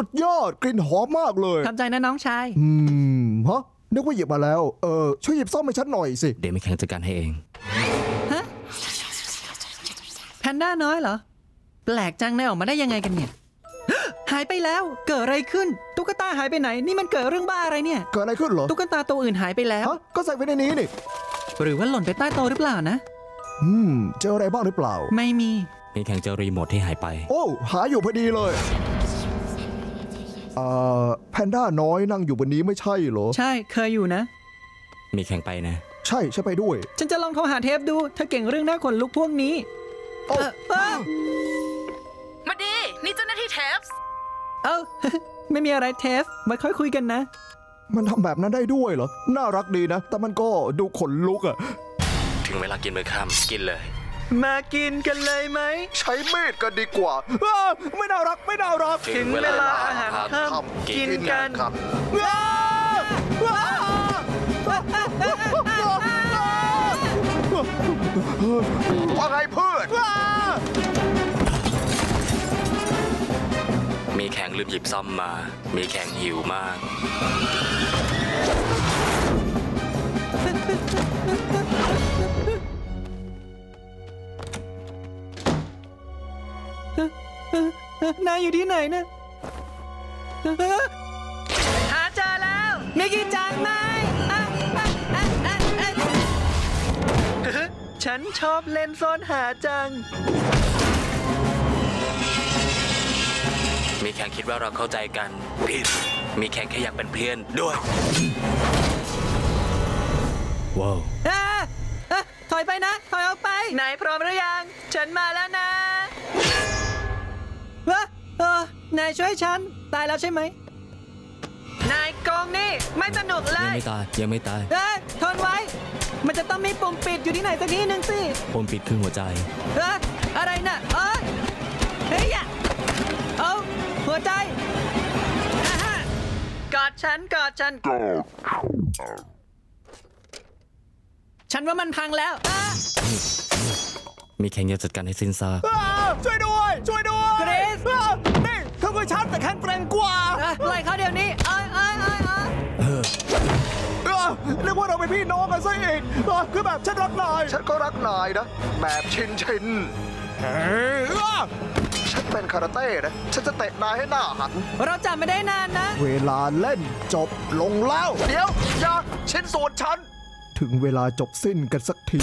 สุดยอดกลิ่นหอมมากเลยทำใจนะน้องชายฮะนึกว่าหยิบมาแล้วช่วยหยิบซ่อมให้ฉันหน่อยสิเดี๋ยวไม่แข็งจัดการให้เองฮะแพนด้าน้อยเหรอแปลกจังได้ออกมาได้ยังไงกันเนี่ยหายไปแล้วเกิดอะไรขึ้นตุ๊กตาหายไปไหนนี่มันเกิดเรื่องบ้าอะไรเนี่ยเกิดอะไรขึ้นเหรอตุ๊กตาตัวอื่นหายไปแล้วก็ใส่ไว้ในนี้นี่หรือว่าหล่นไปใต้โต๊ะหรือเปล่านะเจออะไรบ้างหรือเปล่าไม่มีมีแข่งเจอรีโมทที่หายไปโอ้หาอยู่พอดีเลยแพนด้าน้อยนั่งอยู่บนนี้ไม่ใช่เหรอใช่เคยอยู่นะมีแข่งไปนะใช่ฉันไปด้วยฉันจะลองโทรหาเทปดูเธอเก่งเรื่องหน้าขนลุกพวกนี้มาดีนี่เจ้าหน้าที่เทปไม่มีอะไรเทปมาค่อยคุยกันนะมันทำแบบนั้นได้ด้วยเหรอน่ารักดีนะแต่มันก็ดูขนลุกอะถึงเวลากินมื้อค่ำกินเลยมากินกันเลยไหมใช้มีดกันดีกว่าไม่น่ารักไม่น่ารักถึงเวลาอาหารค่ำกินกันว่าไงเพื่อนมีแข่งลืมหยิบซ่อมมามีแข่งหิวมากนายอยู่ที่ไหนนะหาเจอแล้วมีกี่จานไหมฉันชอบเล่นซ่อนหาจังมีแข่งคิดว่าเราเข้าใจกันผิดมีแข่งแค่อยากเป็นเพื่อนด้วยว้าวถอยไปนะถอยออกไปไหนพร้อมหรือยังฉันมาแล้วนะนายช่วยฉันตายแล้วใช่ไหมนายกองนี่ไม่สนุกเลยยังไม่ตายทนไว้มันจะต้องมีปุ่มปิดอยู่ที่ไหนสักที่หนึ่งสิปุ่มปิดคือหัวใจอะไรน่ะเฮ้ยเอาหัวใจกอดฉันฉันว่ามันพังแล้วมีแข่งจะจัดการให้สิ้นซากช่วยด้วยเกรซนี่เธอก็ชัดแต่แข็งแกร่งกว่าไล่เขาเดี๋ยวนี้เรียกว่าเราเป็นพี่น้องกันซะอีกคือแบบฉันรักนายฉันก็รักนายนะแบบชินฉันเป็นคาราเต้นะฉันจะเตะนายให้หน้าหันเราจำไม่ได้นานนะเวลาเล่นจบลงแล้วเดี๋ยวอย่าชิ้นส่วนฉันถึงเวลาจบสิ้นกันสักที